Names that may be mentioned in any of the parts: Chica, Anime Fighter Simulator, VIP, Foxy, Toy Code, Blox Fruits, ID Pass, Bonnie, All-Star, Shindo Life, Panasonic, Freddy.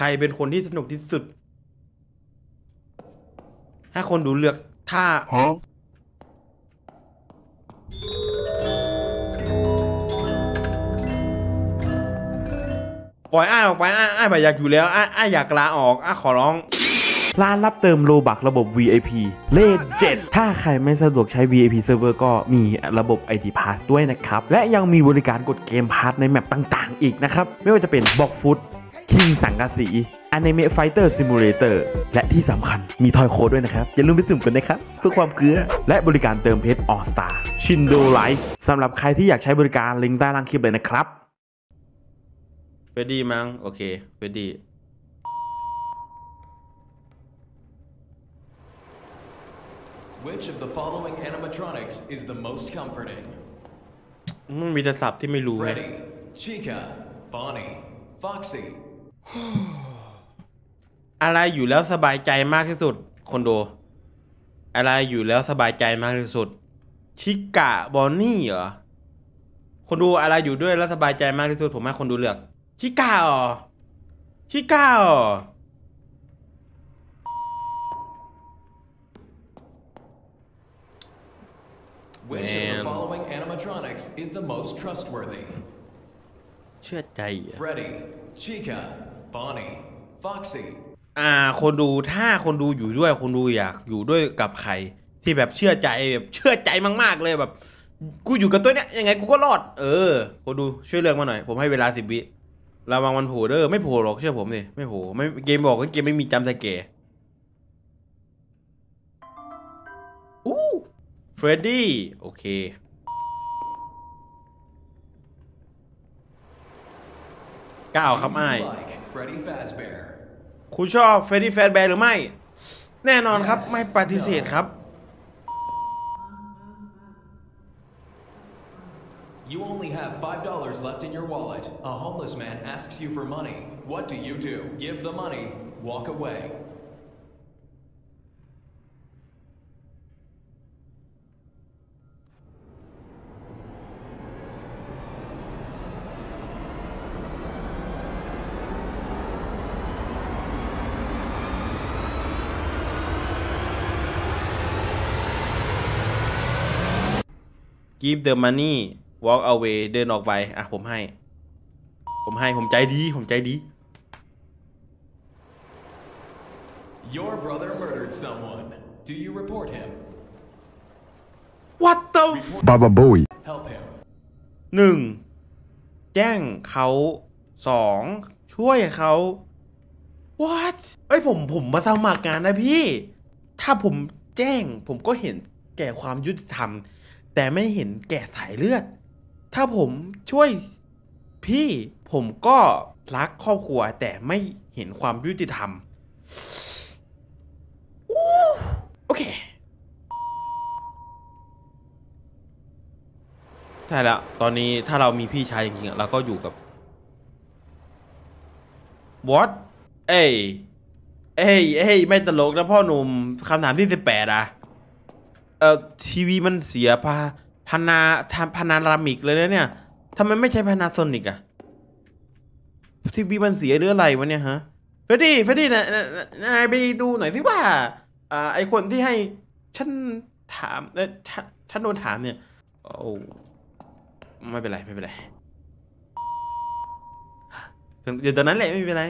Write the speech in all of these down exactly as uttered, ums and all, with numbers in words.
ใครเป็นคนที่สนุกที่สุดให้คนดูเลือกท่าปล่อยอ้ายออกไปอ้ายอ้ายไม่อยากอยู่แล้วอ้ายอ้ายอยากลาออกอ้ายขอร้องร้านรับเติมโลบักระบบ วี ไอ พี เลขเจ็ดถ้าใครไม่สะดวกใช้ วี ไอ พี Server ก็มีระบบ ไอ ดี Pass ด้วยนะครับและยังมีบริการกดเกมพาร์ทในแมปต่างๆอีกนะครับไม่ว่าจะเป็นบ็อกฟุตคิงสังกะสี Anime Fighter Simulator และที่สำคัญมี Toy Code ด้วยนะครับอย่าลืมไปเติมกันนะครับเพื่อความเกลือและบริการเติมเพชร All-Star Shindo Life สำหรับใครที่อยากใช้บริการลิงก์ใต้ล่างคลิปเลยนะครับเฟรดดี้มั้งโอเคเฟรดดี้มันมีแต่ศัพท์ที่ไม่รู้ไง Freddy, Chica, Bonnie, Foxy อะไรอยู่แล้วสบายใจมากที่สุดคนดูอะไรอยู่แล้วสบายใจมากที่สุด Chica Bonnie เหรอคนดูอะไรอยู่ด้วยแล้วสบายใจมากที่สุดผมให้คนดูเลือกชิก้าอ๋อชิก้าอ๋อเชื่อใจอ่ะ Freddy, Chica, Bonnie, Foxy อ่าคนดูถ้าคนดูอยู่ด้วยคนดูอยากอยู่ด้วยกับใครที่แบบเชื่อใจแบบเชื่อใจมากๆเลยแบบกูอยู่กับตัวเนี้ยยังไงกูก็รอดเออคนดูช่วยเลือกมาหน่อยผมให้เวลาสิบวิระวังมันโผล่เด้อไม่โผล่หรอกเชื่อผมสิไม่โผล่ไม่เกมบอกว่าเกมไม่มีจำสแกร์อู้เฟรดดี้โอเคก้าวครับไอ้คุณชอบเฟรดดี้แฟสแบร์หรือไม่แน่นอนครับไม่ปฏิเสธครับYou only have five dollars left in your wallet. A homeless man asks you for money. What do you do? Give the money. Walk away. Give the money.Walk away เดินออกไปอ่ะผมให้ผมให้ผมใจดีผมใจดี Your brother murdered someone. Do you report him? What the Baba boy Help him หนึ่งแจ้งเขาสองช่วยเขา What เอ้ยผมผมมาสมัครงานนะพี่ถ้าผมแจ้งผมก็เห็นแก่ความยุติธรรมแต่ไม่เห็นแก่สายเลือดถ้าผมช่วยพี่ผมก็รักครอบครัวแต่ไม่เห็นความยุติธรรมโอเคใช่แล้วตอนนี้ถ้าเรามีพี่ชายจริงๆเราก็อยู่กับบอสเอ้ยเอ้ยเอ้ยไม่ตลกนะพ่อหนุ่มคำถามที่สิบแปดอะเอ่อทีวีมันเสียพาพานาพานารามิกเลยนะเนี่ยทำไมไม่ใช้พานาโซนิกอะทีวีมันเสียหรืออะไรวะเนี่ยฮะเฟรดดี้เฟรดดี้นะนายไปดูหน่อยสิว่าอ่าไอคนที่ให้ฉันถามเออฉันฉันโดนถามเนี่ยโอ้ไม่เป็นไรไม่เป็นไรเดี๋ยวตอนนั้นแหละไม่เป็นไร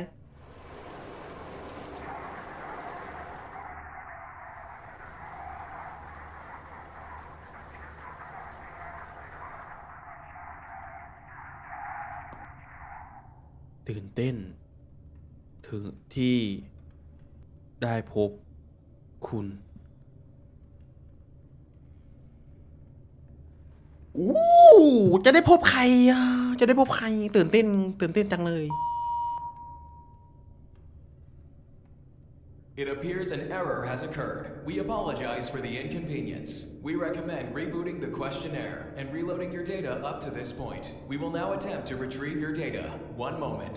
ตื่นเต้นถึงที่ได้พบคุณอู้จะได้พบใครอ่ะจะได้พบใครตื่นเต้นตื่นเต้นจังเลย It appears an error has occurred. We apologize for the inconvenience. We recommend rebooting the questionnaire and reloading your data up to this point. We will now attempt to retrieve your data. One moment.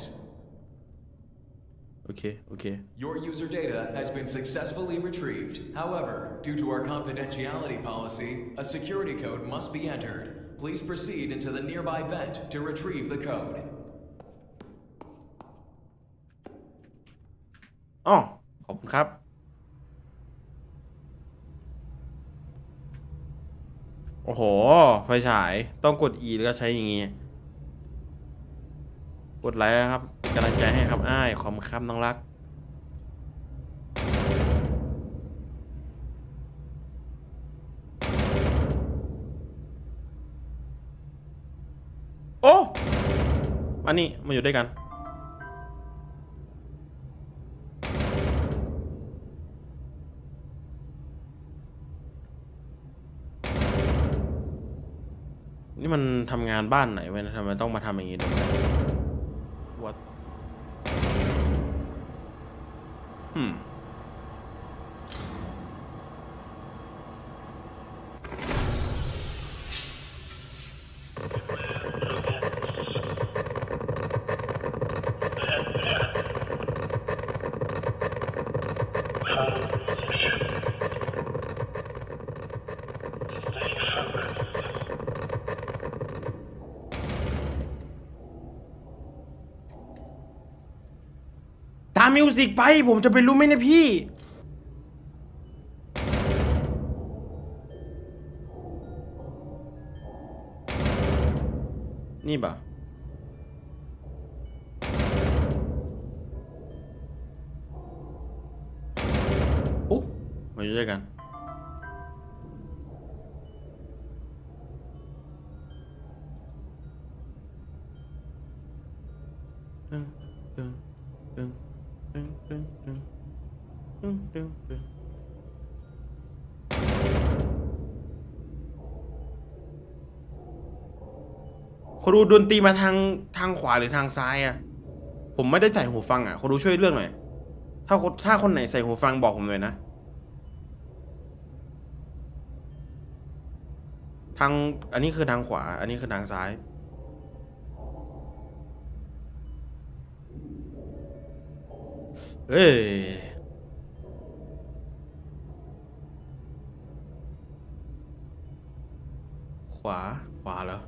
Okay, okay. Your user data has been successfully retrieved. However, due to our confidentiality policy, a security code must be entered. Please proceed into the nearby vent to retrieve the code. อ๋อขอบคุณครับโอ้โหไฟฉายต้องกด E แล้วก็ใช้อย่างงี้กดไลค์ครับกำลังใจให้ครับอ้ายขอบคุณครับน้องรักโอ้อันนี้มาอยู่ด้วยกันนี่มันทำงานบ้านไหนเว้ยทำไมต้องมาทำอย่างนี้ด้วยวัดฮึมมิวสิกไปผมจะไปรู้ไหมเนี่ยพี่นี่บ่ะโอ้มาอยู่ด้วยกันครูดนตรีมาทางทางขวาหรือทางซ้ายอ่ะผมไม่ได้ใส่หูฟังอ่ะครูช่วยเลือกหน่อยถ้าถ้าคนไหนใส่หูฟังบอกผมหน่อยนะทางอันนี้คือทางขวาอันนี้คือทางซ้ายเฮ้ยขวาขวาแล้ว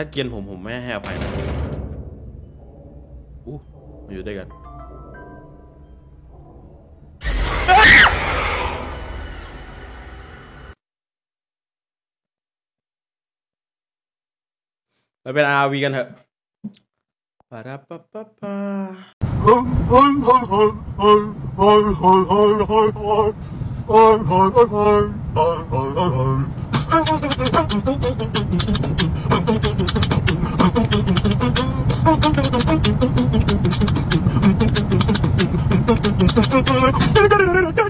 ถ้าเกลียนผมผมไม่ให้อภัยนะอู้มาอยู่ด้วยกันเราเป็น อาร์ วี กันเถอะปะปะปะปะAll right.